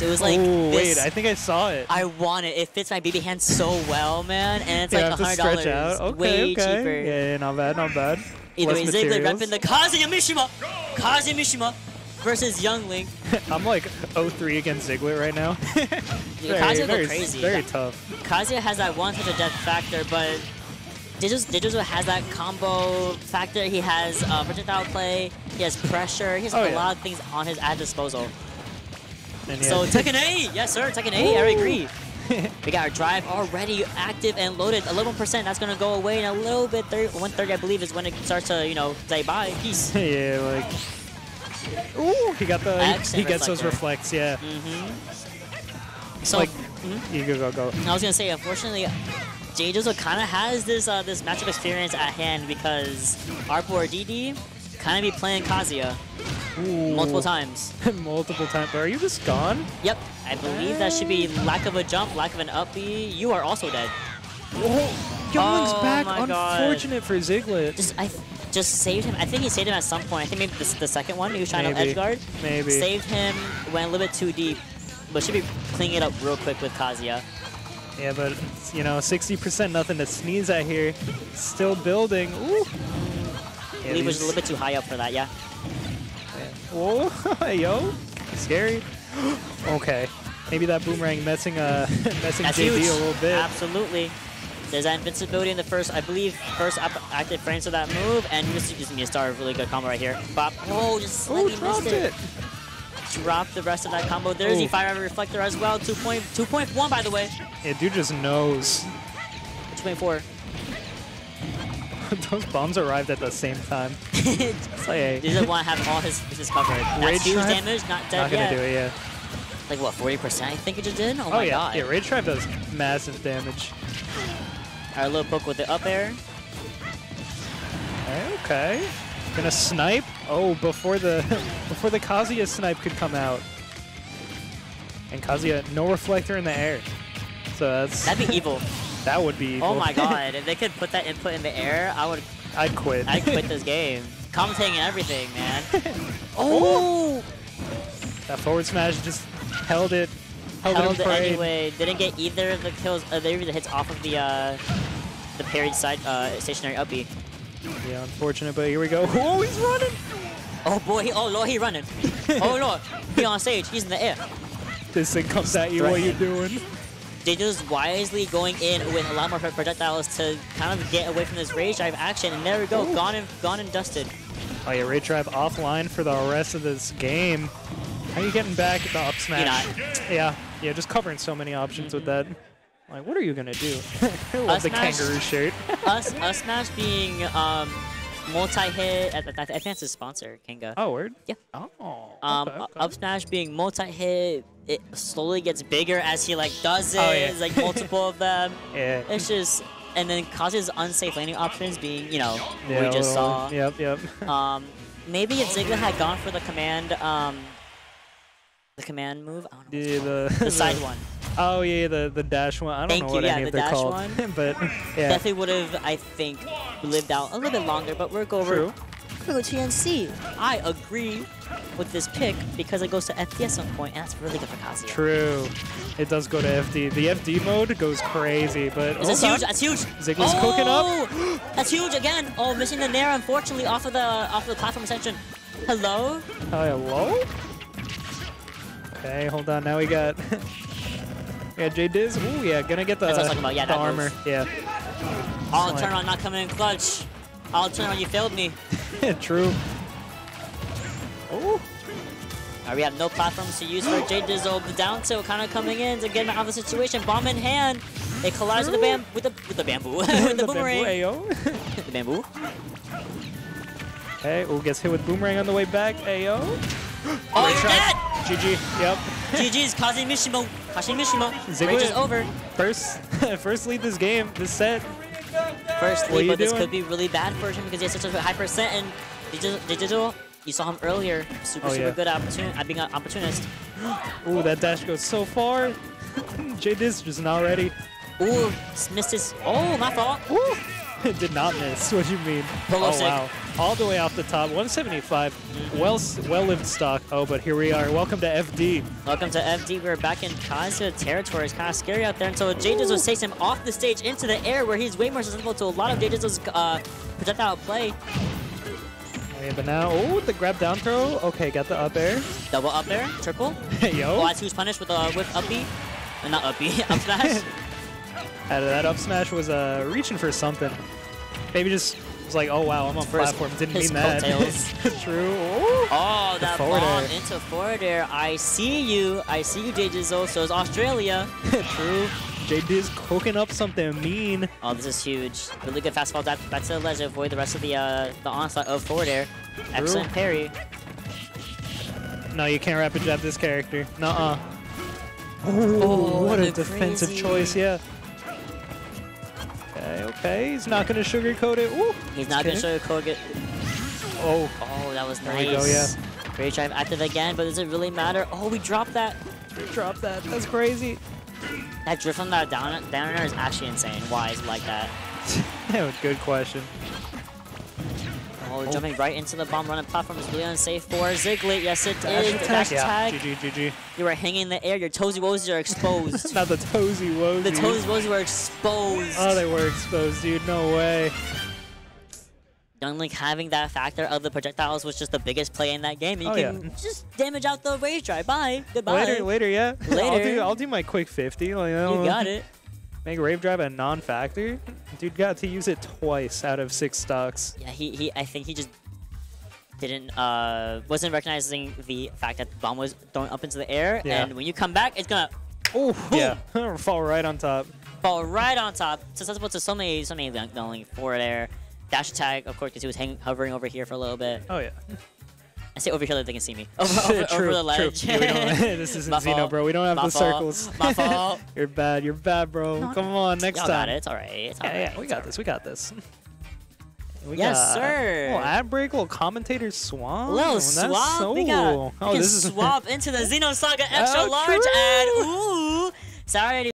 It was like, ooh, wait, I think I saw it. I want it. It fits my BB hand so well, man. And it's like $100. Okay, way cheaper. Yeah, not bad, not bad. Either way, Ziglet repping the Kazuya Mishima. Kazuya Mishima versus Young Link. I'm like 0-3 against Ziglet right now. Dude, Kazuya go crazy. Very tough. Kazuya has that one touch of death factor, but Dizuso has that combo factor. He has projectile play. He has pressure. He has a lot of things on his at disposal. So Tekken 8, yes sir, Tekken 8, I agree. We got our drive already active and loaded. 11%, that's gonna go away in a little bit. 130, I believe, is when it starts to, you know, say bye, peace. Yeah, like. Ooh, he got the. He gets those reflects, yeah. Mm-hmm. So like, you go. I was gonna say, unfortunately, JDizzle kind of has this this matchup experience at hand because Arpo or DD kind of be playing Kazuya. Ooh. Multiple times. Multiple times. Are you just gone? Yep. I believe that should be lack of a jump, lack of an up B. You are also dead. Whoa. Youngling's back. Unfortunate for Ziglet. Just saved him. I think he saved him at some point. I think maybe this, the second one. He was trying to edgeguard. Maybe. Saved him. Went a little bit too deep. But should be cleaning it up real quick with Kazuya. Yeah, but, you know, 60%, nothing to sneeze at here. Still building. Ooh. Yeah, I believe it was a little bit too high up for that, yeah. Whoa, yo, scary. Okay, maybe that boomerang messing JD huge. A little bit. Absolutely. There's that invincibility in the first, I believe, first active frames of that move, and Mr. just gonna start a really good combo right here. Bop. Oh, just slightly missed it. Drop the rest of that combo. There's the fire reflector as well. 2.1 by the way. Yeah, dude just knows. 2.4. Those bombs arrived at the same time. It's like, hey. He doesn't want to have all his cover. Rage Tribe damage, not dead yet. Gonna do it, yeah. Like what, 40%? I think it just did. Oh my god. Yeah, Rage Tribe does massive damage. Alright, a little poke with the up air. Okay. Gonna snipe. Oh, before the Kazuya snipe could come out. And Kazuya, no reflector in the air. So that's that'd be evil. That would be evil. Oh my god, if they could put that input in the air, I'd quit. I'd quit this game. Commentating and everything, man. Oh! That forward smash just held it. Held it anyway. Didn't get either of the kills, either of the hits off of the parried side stationary up B. Yeah, unfortunate, but here we go. Oh, he's running! Oh boy, he running. Oh lord, he on stage, he's in the air. This thing comes at you, what you doing? JDizzle's wisely going in with a lot more projectiles to kind of get away from this Rage Drive action, and there we go, gone and dusted. Oh yeah, Rage Drive offline for the rest of this game. How are you getting back at the up smash? You're not. Yeah, just covering so many options with that. Like, what are you gonna do? I love the kangaroo shirt. Us smash being multi-hit. I think that's his sponsor, Kenga. Oh, word? Yeah. Oh. Up smash being multi-hit. It slowly gets bigger as he like does it. Oh, yeah. Like multiple of them. Yeah. It's just, and then causes unsafe landing options being, you know, we just saw. Yep. Maybe if Ziglet had gone for the command move. I don't know. Yeah, the side one. Oh yeah, the dash one. I don't know what any of they're called. But yeah. Definitely would have, I think, lived out a little bit longer. But we're going over. Go TNC. I agree with this pick because it goes to FD at some point, and that's really good for Kazuya. True. It does go to FD. The FD mode goes crazy, but it's huge. That's huge. Ziglet's cooking up. That's huge again. Oh, missing the nair, unfortunately, off of the platform extension. Hello. Hello. Okay, hold on. Now we got JDizz. Ooh, yeah, gonna get the armor. Moves. Yeah. All turn on, not coming in clutch. All turn on, you failed me. True. Oh. Alright, we have no platforms to use for JDizzle. The down tilt kind of coming in to get out of the situation. Bomb in hand. It collides with the bamboo. With the boomerang. Bamboo, the bamboo. Okay, gets hit with boomerang on the way back. Ayo. Oh, you're dead! GG. Yep. GG's Kazuya Mishima. Ziglet is over. First lead this game, this set. First lead, but this could be really bad for him because he has such a high percent. And JDizzle, you saw him earlier, super good opportunity. Being an opportunist. Ooh, that dash goes so far. JDizzle just not ready. Ooh, missed his. Oh, my fault. Ooh, did not miss. What do you mean? Polo sick. Wow. all the way off the top, 175, well-lived stock. Oh, but here we are. Welcome to FD. Welcome to FD. We're back in Kazuya territory. It's kind of scary out there until JDizzle takes him off the stage into the air, where he's way more susceptible to a lot of JDizzle's projectile play. Okay, but now, oh, the grab down throw. Okay, got the up air. Double up air, triple. Yo. Well, that's who's punished with up B. Not up B, up smash. That up smash was reaching for something. Maybe just was like, oh wow, I'm on platform. Didn't mean that. True. Ooh. Oh, that bomb into forward air. I see you. I see you, JDizzle. So it's Australia. True. JDizzle's cooking up something mean. Oh, this is huge. Really good fastball. Back to the ledge. Avoid the rest of the onslaught of forward air. True. Excellent parry. No, you can't rapid jab this character. Nuh-uh. Oh, what a defensive choice. Yeah. Okay, he's not going to sugarcoat it. Ooh, he's not going to sugarcoat it. Oh. Oh, that was nice. There we go, yeah. Rage Drive active again, but does it really matter? Oh, we dropped that. We dropped that. That's crazy. That drift on that downer is actually insane. Why is it like that? Good question. Oh, jumping right into the bomb running platform is really unsafe for Ziglet. Yes, it is. Dash attack. Yeah. GG, GG. You are hanging in the air. Your toesy woesies are exposed. Not the toesy woesies. The toesy woesies were exposed. Oh, they were exposed, dude. No way. Young Link having that factor of the projectiles was just the biggest play in that game. You can just damage out the Rage Drive. Bye. Goodbye. Later, yeah. Later. I'll do my quick 50. Like, you got it. Make Rave Drive a non-factor? Dude got to use it twice out of 6 stocks. Yeah, he I think he just didn't wasn't recognizing the fact that the bomb was thrown up into the air, and when you come back, it's gonna fall right on top. Fall right on top. Susceptible to so many like forward air, dash attack, of course, because he was hovering over here for a little bit. Oh yeah. I say over here that they can see me. Over the ledge. True. Yeah, this isn't Xeno, bro. We don't have the circles. My fault. You're bad. You're bad, bro. No, come on, next time. Got it. It's all right. It's all right. We got this. We got this. Yes, sir. Little ad break, little commentator swap. Little swap. That's so cool. Oh, this is swap into the Xenosaga extra large ad. Ooh. Sorry.